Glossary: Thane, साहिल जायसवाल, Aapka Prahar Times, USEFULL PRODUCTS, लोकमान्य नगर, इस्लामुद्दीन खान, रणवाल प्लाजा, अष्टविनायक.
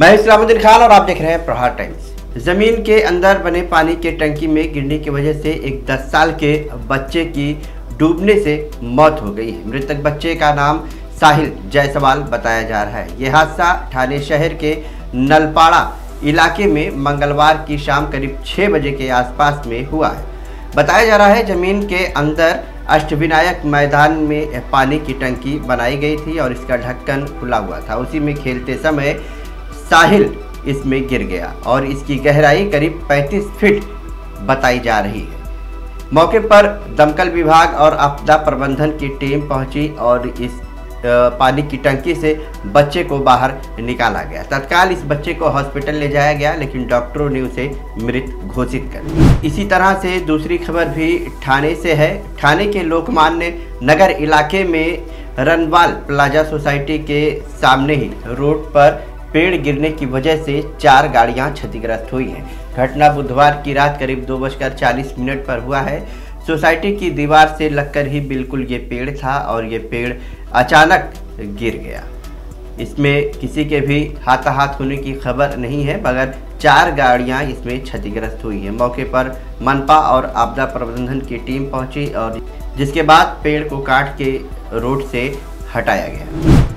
मैं इस्लामुद्दीन खान और आप देख रहे हैं प्रहार टाइम्स। जमीन के अंदर बने पानी के टंकी में गिरने की वजह से एक 10 साल के बच्चे की डूबने से मौत हो गई है। मृतक बच्चे का नाम साहिल जायसवाल बताया जा रहा है। यह हादसा ठाणे शहर के नलपाड़ा इलाके में मंगलवार की शाम करीब 6 बजे के आसपास में हुआ है। बताया जा रहा है जमीन के अंदर अष्टविनायक मैदान में पानी की टंकी बनाई गई थी और इसका ढक्कन खुला हुआ था। उसी में खेलते समय साहिल इसमें गिर गया और इसकी गहराई करीब 35 फीट बताई जा रही है। मौके पर दमकल विभाग और आपदा प्रबंधन की टीम पहुंची और इस पानी की टंकी से बच्चे को बाहर निकाला गया। तत्काल इस बच्चे को हॉस्पिटल ले जाया गया लेकिन डॉक्टरों ने उसे मृत घोषित कर दिया। इसी तरह से दूसरी खबर भी ठाणे से है। ठाणे के लोकमान्य नगर इलाके में रणवाल प्लाजा सोसाइटी के सामने ही रोड पर पेड़ गिरने की वजह से 4 गाड़ियां क्षतिग्रस्त हुई हैं। घटना बुधवार की रात करीब 2:40 पर हुआ है। सोसाइटी की दीवार से लगकर ही बिल्कुल ये पेड़ था और ये पेड़ अचानक गिर गया। इसमें किसी के भी हाथाहाथ होने की खबर नहीं है, मगर 4 गाड़ियां इसमें क्षतिग्रस्त हुई हैं। मौके पर मनपा और आपदा प्रबंधन की टीम पहुंची और जिसके बाद पेड़ को काट के रोड से हटाया गया।